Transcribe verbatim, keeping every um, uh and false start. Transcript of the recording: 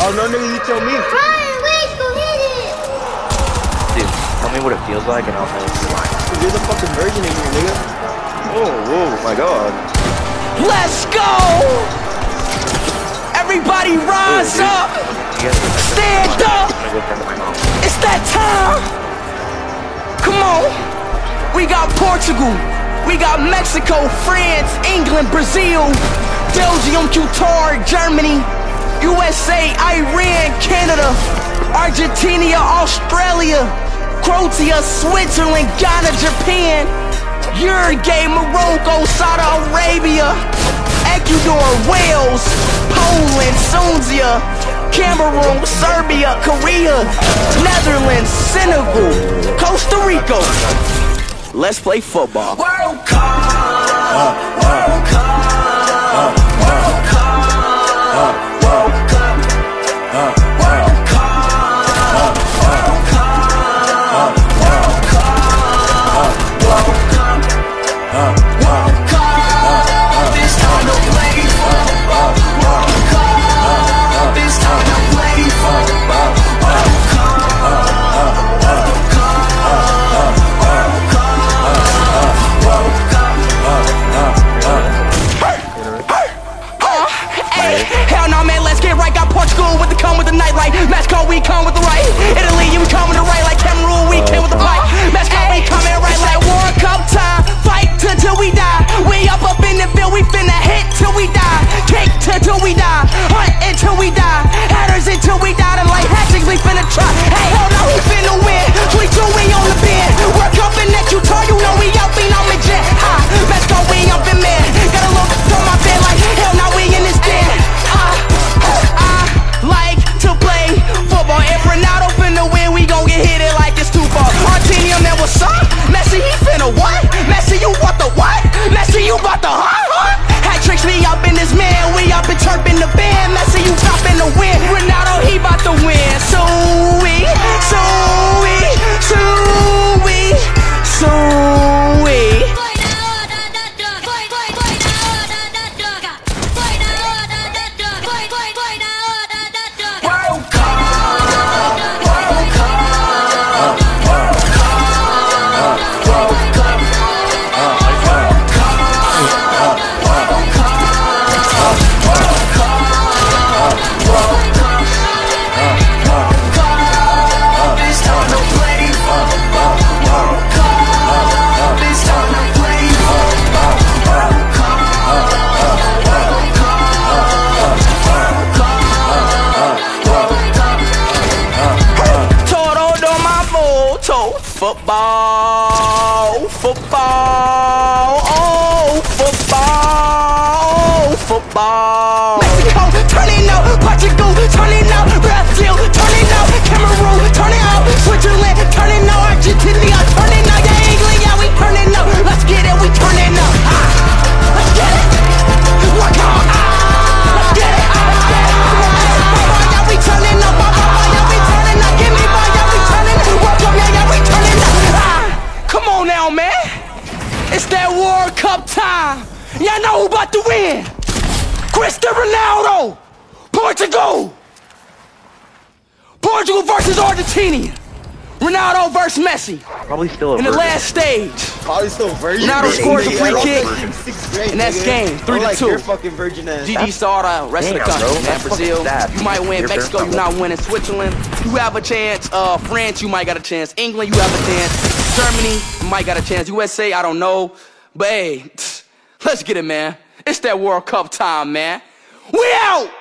Oh, no, nigga, you tell me. Ryan, wait, go hit it. Dude, tell me what it feels like and I'll hit it. You're the fucking virgin in here, nigga. Oh, whoa, my God. Let's go! Everybody rise Ooh, up! Stand up! It's that time! Come on! We got Portugal! We got Mexico, France, England, Brazil, Belgium, Qatar, Germany, U S A, Iran, Canada, Argentina, Australia, Croatia, Switzerland, Ghana, Japan, Uruguay, Morocco, Saudi Arabia, Ecuador, Wales, Poland, Tunisia, Cameroon, Serbia, Korea, Netherlands, Senegal, Costa Rica. Let's play football. World Cup. Uh, World Cup. Uh, World Cup. Uh, World Cup. Uh, World Cup. Uh, World Cup. Uh, World Cup. Uh, World Cup. Uh, World Cup. Uh, World Cup. This time to play for World Cup. This time to play for World Cup. World Cup. Portugal with the come with the night light. Mexico, we come with the right. Italy, you come with the right. Like Cameroon, we came with the fight. Mexico, we coming right. Like World Cup time. Fight till we die. We up up in the field, we finna hit till we die. Kick till we die. Hunt until we die. Headers until we die. Them like hatchings, we finna try. Hey, hell no, we finna win. We do, we on the bend. World Cup in that you turn, you know we up in on the jet. High. Mexico, we up in man. Got a little on my bed. Like hell no, we in this den. Like to play football. If Ronaldo finna win, we gon' get hit it like it's two ball. Argentina, man, what's up? Messi, he finna what? Messi, you want the what? Messi, you bout the hot, huh? Hat tricks, we up in this man. We up and chirping the band. Messi, you dropping the win. Ronaldo, he bout to win. So we, so we, so we, so we. Football, football, oh, football, football. Mexico, turn it up. Portugal, turn it up. Brazil, turn it up. Cameroon, turn it up. Switzerland, turn it up. Argentina, turn it up. Yeah, England, yeah, we turn it up. Let's get it, we turn it up. Ah, let's get it. Work hard. Ah, let's get it. Ah, let's get it. Yeah, we turn it up. Yeah, we turn it up. Give me boy, yeah, we turn it up. Work up, yeah, yeah, we turn it up. Come on now, man. It's that World Cup time. Y'all know who about to win. Cristiano Ronaldo. Portugal. Portugal versus Argentina. Ronaldo versus Messi. Probably still a in the virgin. Last stage. Probably still a virgin. Ronaldo scores a free kick. Grade, and that's nigga. Game. Three like to two. Fucking virgin ass. G D saw the rest damn, of the country. Bro, man, Brazil, sad. You might win. You're Mexico, you're not winning. Switzerland, you have a chance. Uh, France, you might got a chance. England, you have a chance. Germany might got a chance. U S A, I don't know. But hey, let's get it, man. It's that World Cup time, man. We out!